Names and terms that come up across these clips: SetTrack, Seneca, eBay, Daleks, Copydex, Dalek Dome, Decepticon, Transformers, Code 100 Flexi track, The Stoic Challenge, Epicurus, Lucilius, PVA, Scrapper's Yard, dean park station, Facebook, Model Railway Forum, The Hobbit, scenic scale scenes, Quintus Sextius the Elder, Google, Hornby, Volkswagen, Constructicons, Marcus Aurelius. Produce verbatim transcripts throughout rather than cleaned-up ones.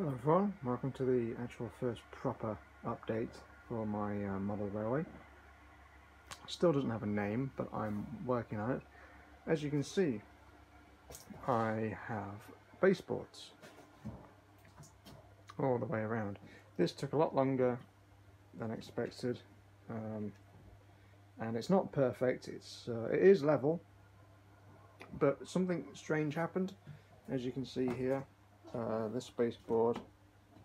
Hello everyone, welcome to the actual first proper update for my uh, model railway. Still doesn't have a name, but I'm working on it. As you can see, I have baseboards all the way around. This took a lot longer than expected, um, and it's not perfect. It's uh, it is level, but something strange happened, as you can see here. Uh, this baseboard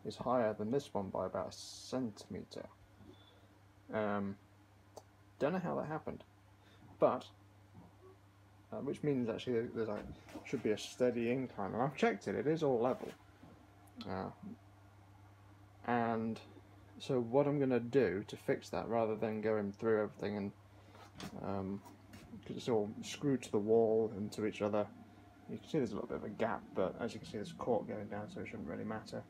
is higher than this one by about a centimetre. Um, don't know how that happened, but uh, which means actually there's like should be a steady incline. And I've checked it; it is all level. Uh, and so what I'm going to do to fix that, rather than going through everything and um, because it's all screwed to the wall and to each other. You can see there's a little bit of a gap, but as you can see there's a cork going down, so it shouldn't really matter.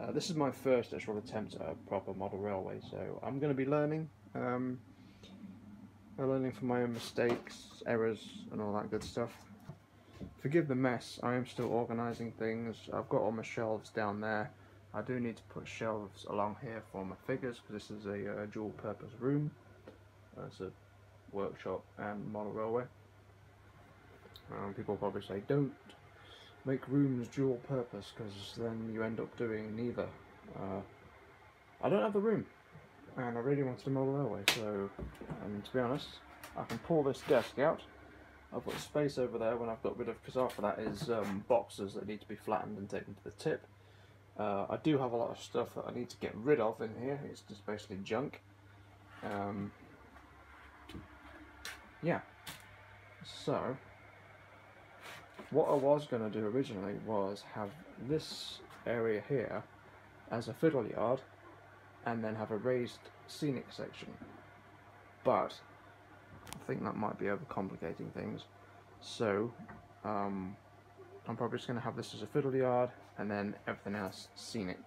Uh, this is my first actual attempt at a proper model railway, so I'm going to be learning. Um, I'm learning from my own mistakes, errors, and all that good stuff. Forgive the mess, I am still organising things. I've got all my shelves down there. I do need to put shelves along here for my figures, because this is a, a dual-purpose room. Uh, it's a workshop and model railway. Um, people probably say, don't make rooms dual purpose, because then you end up doing neither. Uh, I don't have the room, and I really wanted a model railway, so, and to be honest, I can pull this desk out. I've got space over there when I've got rid of, because after that is um, boxes that need to be flattened and taken to the tip. Uh, I do have a lot of stuff that I need to get rid of in here. It's just basically junk. Um, yeah. So... what I was going to do originally was have this area here as a fiddle yard and then have a raised scenic section, but I think that might be overcomplicating things, so um, I'm probably just going to have this as a fiddle yard and then everything else scenic.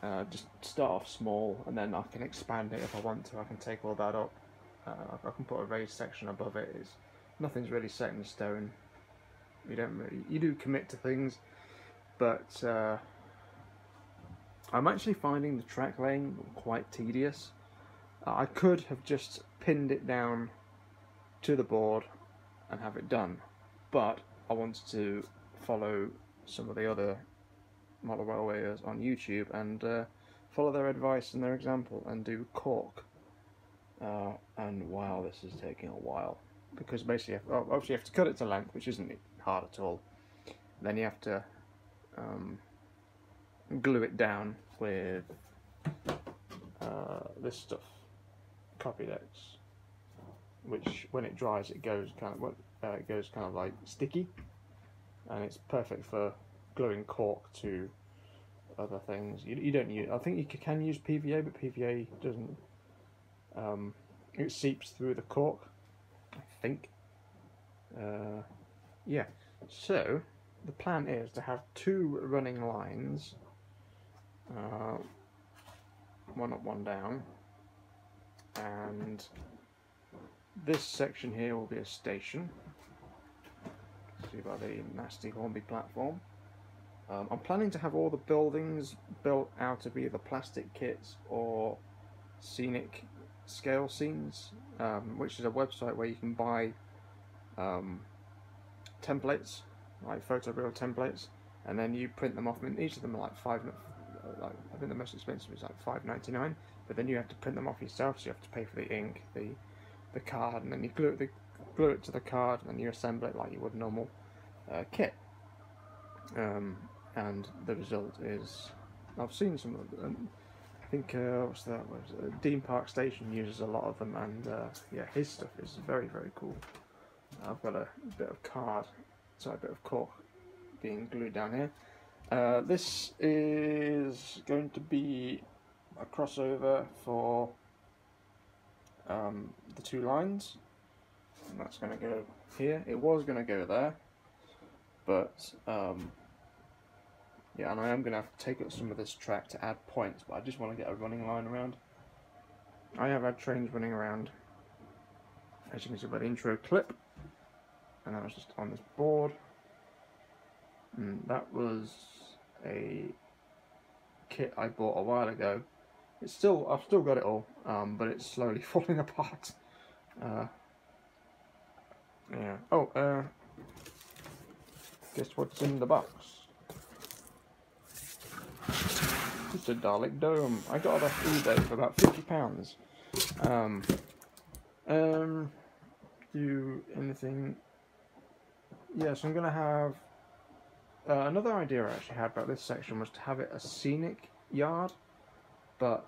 Uh, just start off small and then I can expand it if I want to. I can take all that up, uh, I can put a raised section above it. It's, nothing's really set in stone. You don't really, you do commit to things, but uh, I'm actually finding the track laying quite tedious. Uh, I could have just pinned it down to the board and have it done, but I wanted to follow some of the other model railways on YouTube and uh, follow their advice and their example and do cork. Uh, and wow, this is taking a while, because basically, obviously, you have to cut it to length, which isn't it. hard at all. Then you have to um, glue it down with uh, this stuff, Copydex, which when it dries it goes kind of uh, it goes kind of like sticky, and it's perfect for gluing cork to other things. You, you don't use. I think you can use P V A, but P V A doesn't. Um, it seeps through the cork, I think. Uh, Yeah, so the plan is to have two running lines, uh, one up, one down, and this section here will be a station, see by the nasty Hornby platform. Um, I'm planning to have all the buildings built out of either plastic kits or scenic scale scenes, um, which is a website where you can buy um, templates, like photoreal templates, and then you print them off. I mean, each of them are like five. Like, I think the most expensive is like five ninety nine. But then you have to print them off yourself, so you have to pay for the ink, the the card, and then you glue it, the, glue it to the card, and then you assemble it like you would a normal uh, kit. Um, and the result is, I've seen some of them. I think uh, what's that? What's that? Uh, Dean Park Station uses a lot of them, and uh, yeah, his stuff is very very cool. I've got a bit of card, sorry, a bit of cork being glued down here. Uh, this is going to be a crossover for um, the two lines, and that's going to go here. It was going to go there, but um, yeah, and I am going to have to take up some of this track to add points, but I just want to get a running line around. I have had trains running around, as you can see by the intro clip. And that was just on this board. And that was a kit I bought a while ago. It's still, I've still got it all, um, but it's slowly falling apart. Uh, yeah. Oh, uh, guess what's in the box? It's a Dalek Dome. I got it off eBay for about fifty pounds. Um, um, do anything? Yes, I'm gonna have uh, another idea I actually had about this section was to have it a scenic yard, but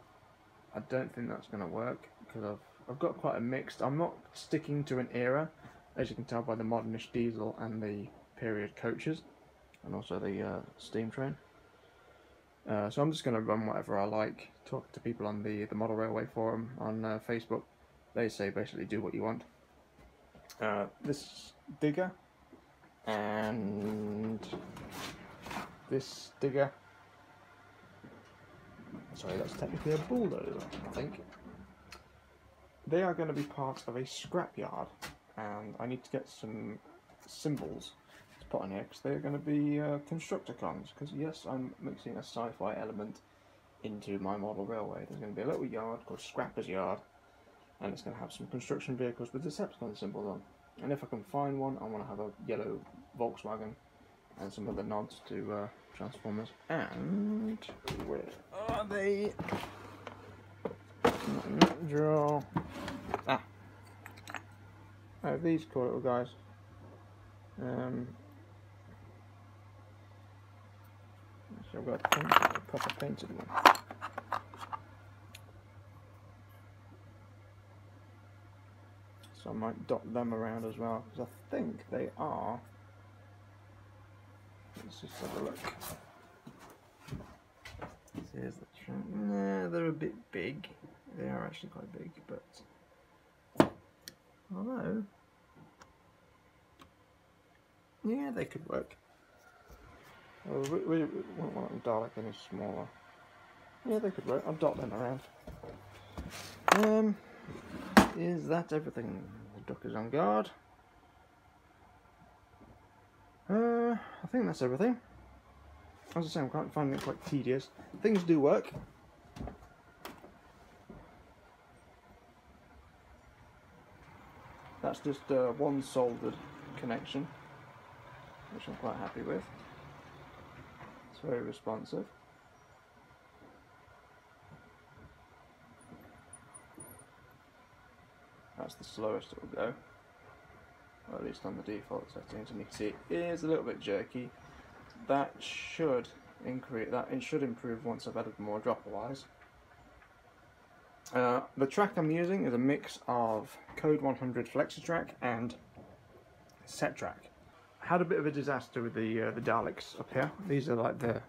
I don't think that's gonna work because I've I've got quite a mixed. I'm not sticking to an era, as you can tell by the modernish diesel and the period coaches, and also the uh, steam train. Uh, so I'm just going to run whatever I like, talk to people on the, the Model Railway Forum on uh, Facebook. They say basically do what you want. Uh, this digger, and this digger, sorry, that's technically a bulldozer, I think. They are going to be part of a scrapyard, and I need to get some symbols put on here because they're going to be uh, Constructicons, because yes, I'm mixing a sci-fi element into my model railway. There's going to be a little yard called Scrapper's Yard, and it's going to have some construction vehicles with Decepticon symbols on, and if I can find one, I want to have a yellow Volkswagen and some other nods to uh, Transformers. And where are they? Draw. Ah, oh, these cool little guys. Um. So I've got a, paint, a proper painted one. So I might dot them around as well, because I think they are. Let's just have a look. Here's the train. No, they're a bit big. They are actually quite big, but although, yeah, they could work. Oh, we, we, we wouldn't want Dalek any smaller. Yeah, they could work. I'll dot them around. Um, is that everything? The duck is on guard. Uh, I think that's everything. As I say, I'm quite finding it quite tedious. Things do work. That's just uh, one soldered connection, which I'm quite happy with. It's very responsive. That's the slowest it will go, or at least on the default settings. And you can see it is a little bit jerky. That should increase. That it should improve once I've added more dropper wires. Uh, the track I'm using is a mix of Code one hundred Flexi track and SetTrack. Had a bit of a disaster with the uh, the Daleks up here. These are like the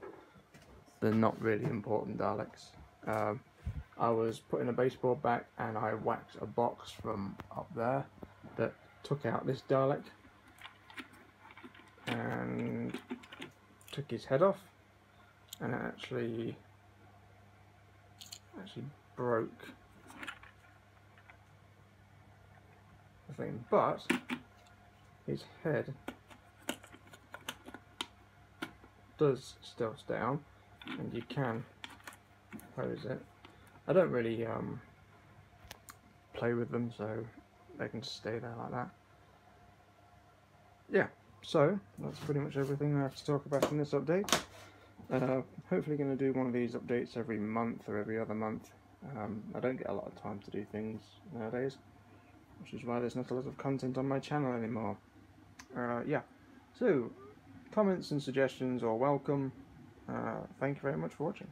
the not really important Daleks. Um, I was putting a baseball back and I whacked a box from up there that took out this Dalek and took his head off, and it actually actually broke the thing, but his head does still stay on, and you can close it. I don't really um, play with them, so they can stay there like that. Yeah, so that's pretty much everything I have to talk about in this update. Uh, hopefully going to do one of these updates every month or every other month. Um, I don't get a lot of time to do things nowadays, which is why there's not a lot of content on my channel anymore. Uh, yeah, so comments and suggestions are welcome. Uh, thank you very much for watching.